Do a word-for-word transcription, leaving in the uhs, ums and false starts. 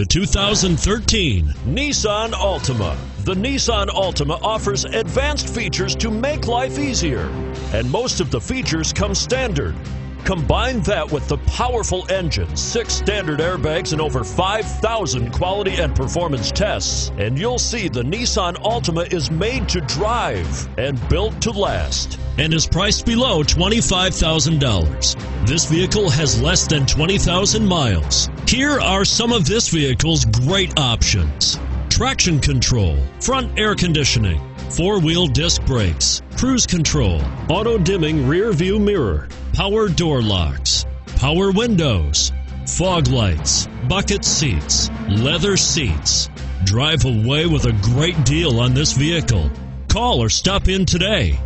The two thousand thirteen Nissan Altima. The Nissan Altima offers advanced features to make life easier, and most of the features come standard. Combine that with the powerful engine, six standard airbags, and over five thousand quality and performance tests, and you'll see the Nissan Altima is made to drive and built to last, and is priced below twenty-five thousand dollars. This vehicle has less than twenty thousand miles. Here are some of this vehicle's great options: traction control, front air conditioning, four-wheel disc brakes, cruise control, auto-dimming rear view mirror, power door locks, power windows, fog lights, bucket seats, leather seats. Drive away with a great deal on this vehicle. Call or stop in today.